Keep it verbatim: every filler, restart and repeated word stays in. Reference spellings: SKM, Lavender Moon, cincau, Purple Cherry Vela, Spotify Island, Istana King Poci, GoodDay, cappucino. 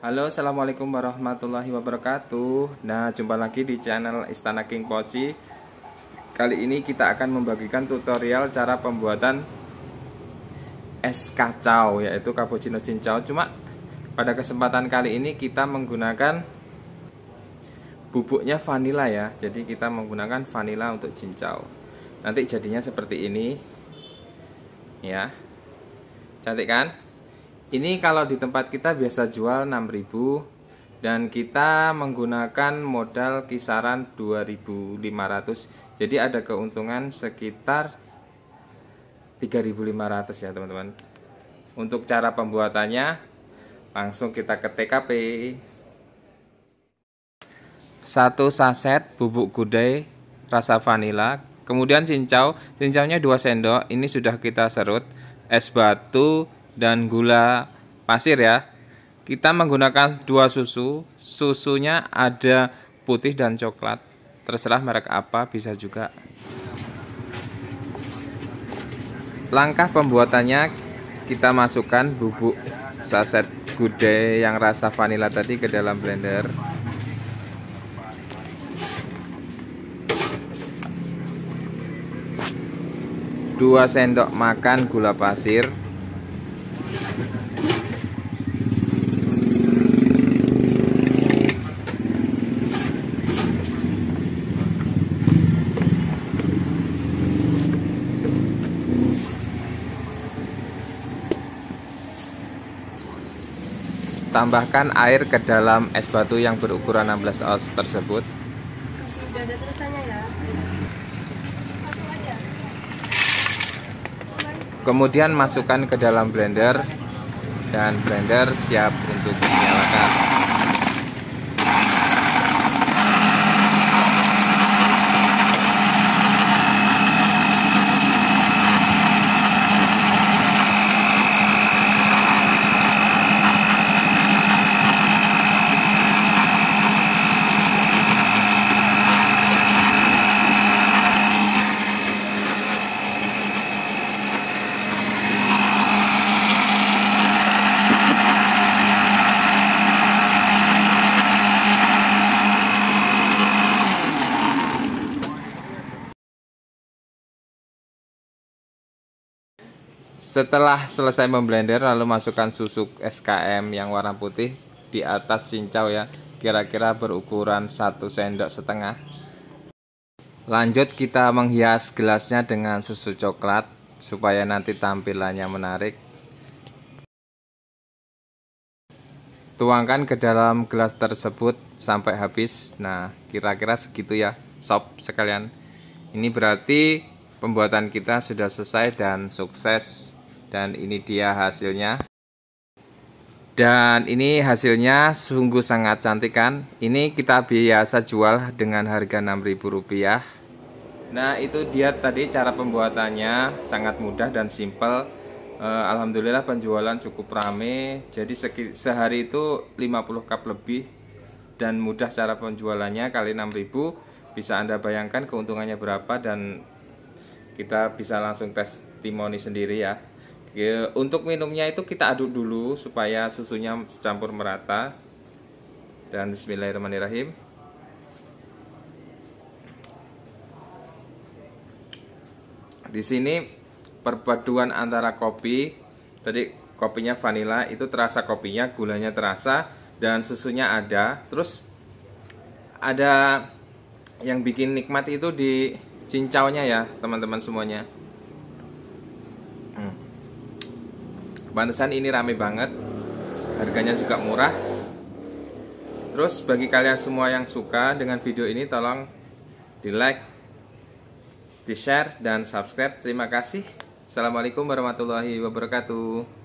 Halo, assalamualaikum warahmatullahi wabarakatuh. Nah, jumpa lagi di channel Istana King Poci. Kali ini kita akan membagikan tutorial cara pembuatan es kacau, yaitu cappuccino cincau. Cuma pada kesempatan kali ini kita menggunakan bubuknya vanila ya. Jadi kita menggunakan vanila untuk cincau. Nanti jadinya seperti ini. Ya. Cantik kan? Ini kalau di tempat kita biasa jual enam ribu dan kita menggunakan modal kisaran dua ribu lima ratus. Jadi ada keuntungan sekitar tiga ribu lima ratus ya teman-teman. Untuk cara pembuatannya langsung kita ke T K P. Satu saset bubuk GoodDay rasa vanila, kemudian cincau, cincaunya dua sendok, ini sudah kita serut, es batu dan gula pasir ya. Kita menggunakan dua susu. Susunya ada putih dan coklat, terserah merek apa bisa juga. Langkah pembuatannya, kita masukkan bubuk saset GoodDay yang rasa vanila tadi ke dalam blender. Dua sendok makan gula pasir, tambahkan air ke dalam es batu yang berukuran enam belas ons tersebut. Kemudian masukkan ke dalam blender dan blender siap untuk dinyalakan. Setelah selesai memblender, lalu masukkan susu S K M yang warna putih di atas cincau ya, kira-kira berukuran satu sendok setengah. Lanjut kita menghias gelasnya dengan susu coklat supaya nanti tampilannya menarik. Tuangkan ke dalam gelas tersebut sampai habis. Nah, kira-kira segitu ya sob sekalian. Ini berarti pembuatan kita sudah selesai dan sukses. Dan ini dia hasilnya. Dan ini hasilnya sungguh sangat cantik kan. Ini kita biasa jual dengan harga enam ribu rupiah. Nah, itu dia tadi cara pembuatannya. Sangat mudah dan simple. e, Alhamdulillah penjualan cukup rame. Jadi sehari itu lima puluh cup lebih. Dan mudah cara penjualannya. Kali enam ribu bisa Anda bayangkan keuntungannya berapa. Dan kita bisa langsung testimoni sendiri ya. Untuk minumnya itu kita aduk dulu supaya susunya campur merata. Dan bismillahirrahmanirrahim. Di sini perpaduan antara kopi, tadi kopinya vanila itu terasa kopinya, gulanya terasa, dan susunya ada. Terus ada yang bikin nikmat itu di cincaunya ya teman-teman semuanya. hmm. Pantesan ini rame banget. Harganya juga murah. Terus bagi kalian semua yang suka dengan video ini, tolong di like, di share, dan subscribe. Terima kasih. Assalamualaikum warahmatullahi wabarakatuh.